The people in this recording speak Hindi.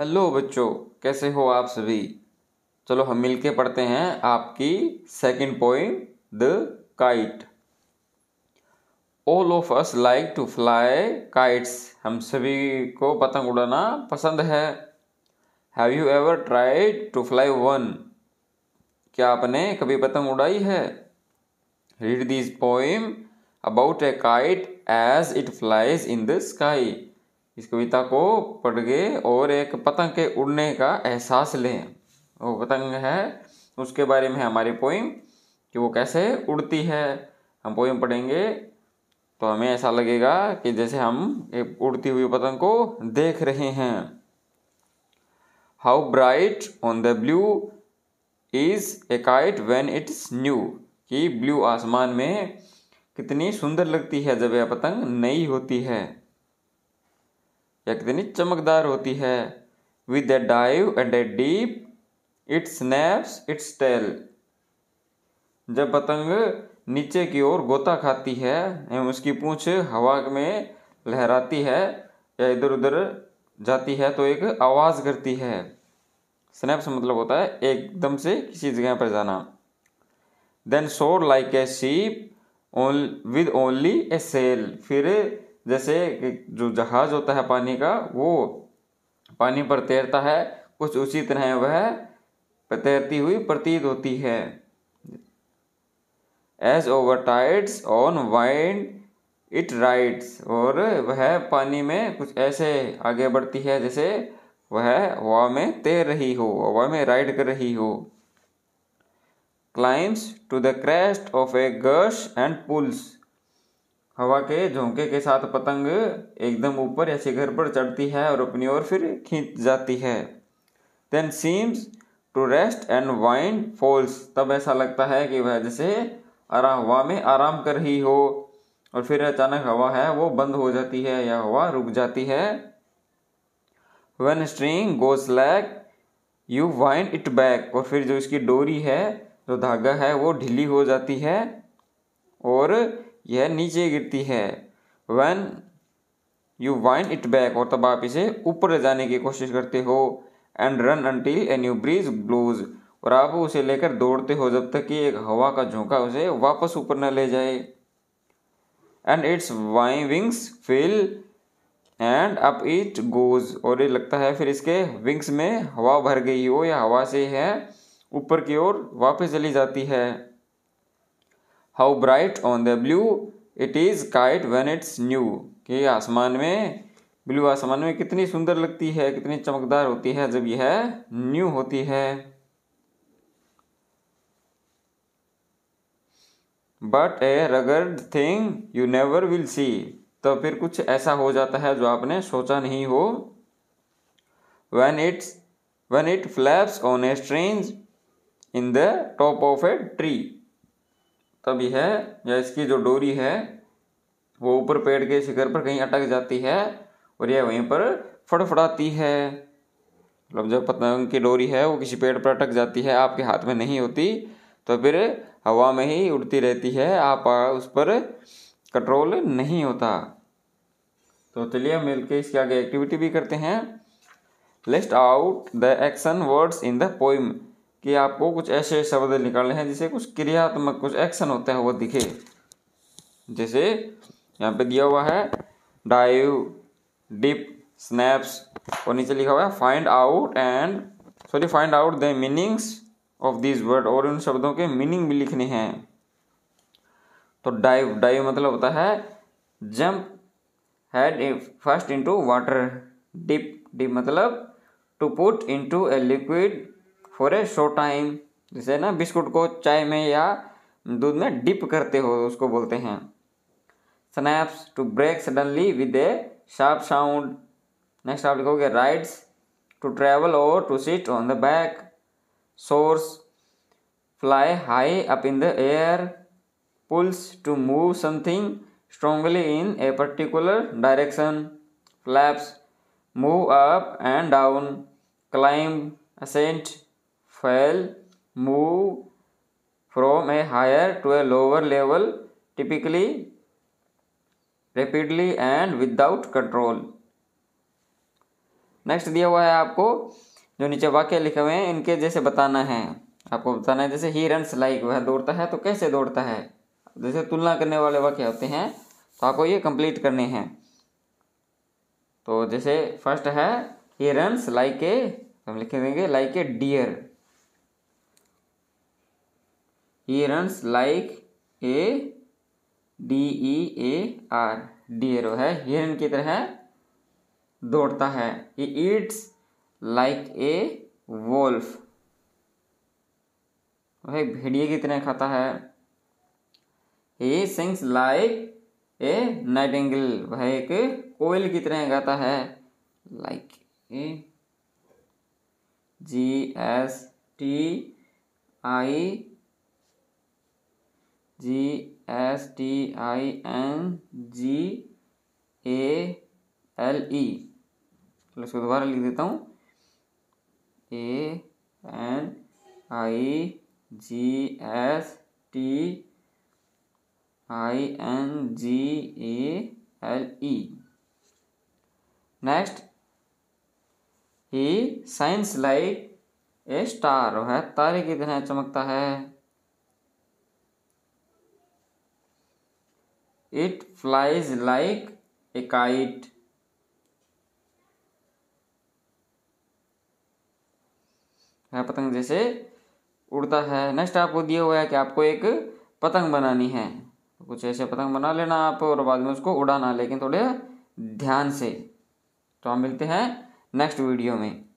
हेलो बच्चों, कैसे हो आप सभी। चलो हम मिलके पढ़ते हैं आपकी second poem the kite. All of us like to fly kites, हम सभी को पतंग उड़ाना पसंद है। Have you ever tried to fly one, क्या आपने कभी पतंग उड़ाई है। Read this poem about a kite as it flies in the sky, इस कविता को पढ़ के और एक पतंग के उड़ने का एहसास लें। वो पतंग है उसके बारे में हमारी पोइम कि वो कैसे उड़ती है। हम पोइम पढ़ेंगे तो हमें ऐसा लगेगा कि जैसे हम एक उड़ती हुई पतंग को देख रहे हैं। How bright on the blue is a kite when it's new, कि ब्लू आसमान में कितनी सुंदर लगती है जब यह पतंग नई होती है या कितनी चमकदार होती है। With a dive and a dip it snaps its tail, जब पतंग नीचे की ओर गोता खाती है एवं उसकी पूंछ हवा में लहराती है या इधर उधर जाती है तो एक आवाज़ करती है। स्नैप्स मतलब होता है एकदम से किसी जगह पर जाना। Then soar like a ship with only a sail, फिर जैसे जो जहाज होता है पानी का वो पानी पर तैरता है, कुछ उसी तरह वह तैरती हुई प्रतीत होती है। As over tides on wind it rides, और वह पानी में कुछ ऐसे आगे बढ़ती है जैसे वह हवा में तैर रही हो, हवा में राइड कर रही हो। Climbs to the crest of a गर्श एंड पुल्स, हवा के झोंके के साथ पतंग एकदम ऊपर ऐसे घर पर चढ़ती है और अपनी ओर फिर खींच जाती है। Then seems to rest and wind falls, तब ऐसा लगता है कि वह जैसे हवा में आराम कर रही हो और फिर अचानक हवा है वो बंद हो जाती है या हवा रुक जाती है। When string goes slack you wind it back, और फिर जो इसकी डोरी है, जो धागा है वो ढीली हो जाती है और यह नीचे गिरती है। When you wind it back, और तब आप इसे ऊपर ले जाने की कोशिश करते हो। And run until a new breeze blows, और आप उसे लेकर दौड़ते हो जब तक कि एक हवा का झोंका उसे वापस ऊपर न ले जाए। And its Y wings fill and up it goes, और ये लगता है फिर इसके विंग्स में हवा भर गई हो या हवा से है ऊपर की ओर वापस चली जाती है। How bright on the blue it is kite when it's new, कि आसमान में ब्लू आसमान में कितनी सुंदर लगती है, कितनी चमकदार होती है जब यह न्यू होती है। But a ragged thing you never will see, तो फिर कुछ ऐसा हो जाता है जो आपने सोचा नहीं हो। When it flaps on a string in the top of a tree, तब यह या इसकी जो डोरी है वो ऊपर पेड़ के शिखर पर कहीं अटक जाती है और यह वहीं पर फड़फड़ाती है। मतलब जब पतंग की डोरी है वो किसी पेड़ पर अटक जाती है, आपके हाथ में नहीं होती, तो फिर हवा में ही उड़ती रहती है, आप उस पर कंट्रोल नहीं होता। तो चलिए मिलके इसके आगे एक्टिविटी भी करते हैं। List out the action words in the poem, कि आपको कुछ ऐसे शब्द निकालने हैं जिसे कुछ क्रियात्मक कुछ एक्शन होता है वो दिखे। जैसे यहाँ पे दिया हुआ है डाइव, डिप, स्नैप्स, और नीचे लिखा हुआ है find out the meanings of this word, और उन शब्दों के मीनिंग भी लिखने हैं। तो डाइव मतलब होता है jump head first into water. Dip मतलब to put into a liquid for a short time, जैसे ना बिस्कुट को चाय में या दूध में डिप करते हो उसको बोलते हैं। Snaps to break suddenly with a sharp sound. Next आप लिखोगे राइड्स टू ट्रैवल और to sit on the back. Soars fly high up in the air. Pulls to move something strongly in a particular direction. Flaps move up and down. Climb ascent. Fell, move from a higher to a lower level, typically rapidly and without control. Next दिया हुआ है आपको जो नीचे वाक्य लिखे हुए हैं इनके जैसे बताना है, आपको बताना है जैसे ही रन्स लाइक, वह दौड़ता है तो कैसे दौड़ता है, जैसे तुलना करने वाले वाक्य होते हैं तो आपको ये कंप्लीट करने हैं। तो जैसे फर्स्ट है ही रन्स लाइक ए, हम लिखे देंगे like a deer, he runs like a D E A R deer है हिरन की तरह दौड़ता है। He eats like a wolf, वह भेड़िए की तरह खाता है। He sings like a nightingale, वह एक कोयल की तरह गाता है। Like a G S T I G S T I N G A L E, चलो इसको दोबारा लिख देता हूँ, A N I G S T I N G A L E. Next he shines like a star, है तारे की तरह चमकता है। It flies like a kite, है पतंग जैसे उड़ता है। नेक्स्ट आपको दिया हुआ है कि आपको एक पतंग बनानी है, कुछ ऐसे पतंग बना लेना आप और बाद में उसको उड़ाना, लेकिन थोड़े ध्यान से। तो हम मिलते हैं नेक्स्ट वीडियो में।